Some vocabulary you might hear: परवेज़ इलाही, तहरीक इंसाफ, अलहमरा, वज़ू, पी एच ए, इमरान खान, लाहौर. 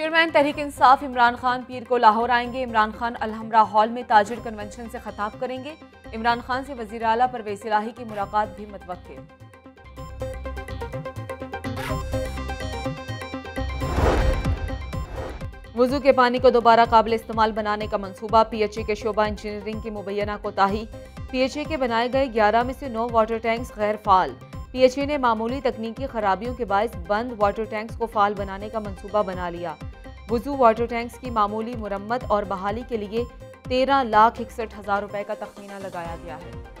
Chairman तहरीक इंसाफ इमरान खान पीर को लाहौर आएंगे। इमरान खान अलहमरा हॉल में ताजिर कन्वेंशन से खिताब करेंगे। इमरान खान से वज़ीर आला परवेज़ इलाही की मुलाकात भी मुतवक्किल। वज़ू के पानी को दोबारा काबिल इस्तेमाल बनाने का मंसूबा। PHA के शोबा इंजीनियरिंग की मुबैना कोताही। PHA के बनाए गए 11 में से 9 वाटर टैंक्स गैर फाल। PHA ने मामूली तकनीकी खराबियों के बायस बंद वाटर टैंक्स को फाल बनाने का मंसूबा बना लिया। वज़ू वाटर टैंक्स की मामूली मुरम्मत और बहाली के लिए 13,61,000 रुपये का तखमीना लगाया गया है।